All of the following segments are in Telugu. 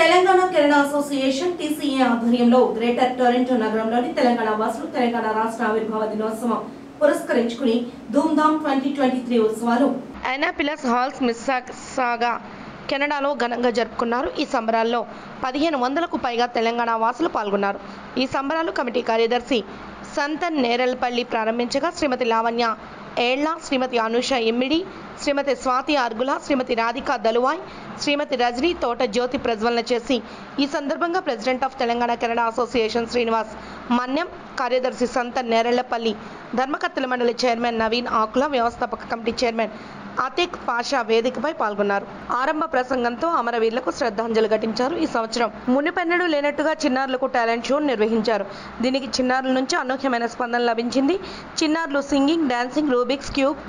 తెలంగాణ కెనడా అసోసియేషన్ టీసీఏ ఆధ్వర్యంలో గ్రేటర్ టొరంటో నగరంలోని తెలంగాణ వాసులు తెలంగాణ రాష్ట్ర ఆవిర్భావ దినోత్సవం పురస్కరించుకుని ధూమ్ధామ్ 2023 ఉత్సవాలు అన్నాపిలస్ హాల్స్ మిస్ సాగా కెనడాలో ఘనంగా జరుపుకున్నారు. ఈ సంబరాల్లో 1500కు పైగా తెలంగాణ వాసులు పాల్గొన్నారు. ఈ సంబరాలు కమిటీ కార్యదర్శి సంతన్ నేరల్పల్లి ప్రారంభించగా శ్రీమతి లావణ్య ఏళ్ల, శ్రీమతి అనుష ఎమ్మిడి, శ్రీమతి స్వాతి అర్గుల, శ్రీమతి రాధిక దలువాయ్, శ్రీమతి రజనీ తోట జ్యోతి ప్రజ్వలన చేసి ఈ సందర్భంగా president of Telangana Canada association Srinivas Manyam, కార్యదర్శి సంత నేరళ్లపల్లి, ధర్మకర్తల మండలి చైర్మన్ నవీన్ ఆకుల, వ్యవస్థాపక కమిటీ చైర్మన్ అతిక్ పాషా వేదికపై పాల్గొన్నారు. ఆరంభ ప్రసంగంతో అమరవీరులకు శ్రద్ధాంజలి ఘటించారు. ఈ సంవత్సరం మునిపెన్నడు లేనట్టుగా చిన్నారులకు టాలెంట్ షో నిర్వహించారు. దీనికి చిన్నారుల నుంచి అనూహ్యమైన స్పందన లభించింది. చిన్నారులు singing, dancing, Rubik's cube,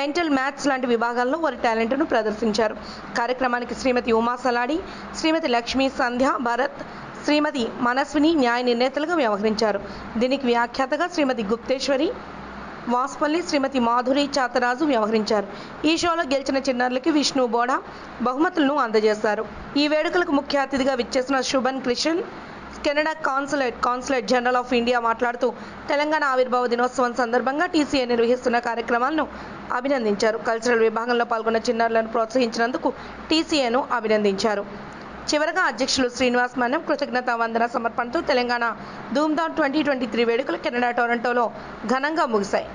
mental maths లాంటి విభాగాల్లో వారి టాలెంట్ను ప్రదర్శించారు. కార్యక్రమానికి శ్రీమతి ఉమా సలాడి, శ్రీమతి లక్ష్మి సంధ్య, భరత్, శ్రీమతి మనస్విని న్యాయ నిర్ణేతలుగా వ్యవహరించారు. దీనికి వ్యాఖ్యాతగా శ్రీమతి గుప్తే శవరి, వాస్పల్లి, శ్రీమతి మాధురి, చాతరాజు వ్యవహరించారు. ఈషోలో గెలిచిన చిన్నారులకి విష్ణు బోడా బహుమతులను అందజేశారు. ఈ వేడుకలకు ముఖ్య అతిథిగా విచ్చేసిన Shubhan Krishan, Canada consulate general of India మాట్లాడుతూ తెలంగాణ ఆవిర్భావ దినోత్సవం సందర్భంగా టీసీఏ నిర్వహిస్తున్న కార్యక్రమాలను అభినందించారు. కల్చరల్ విభాగంలో పాల్గొన్న చిన్నారులను ప్రోత్సహించినందుకు టీసీఏను అభినందించారు. చివరగా అధ్యక్షులు శ్రీనివాస్ మన్నం కృతజ్ఞతా వందన సమర్పణతో తెలంగాణ ధూమ్ధామ్ 2023 వేడుకలు కెనడా టొరంటోలో ఘనంగా ముగిశాయి.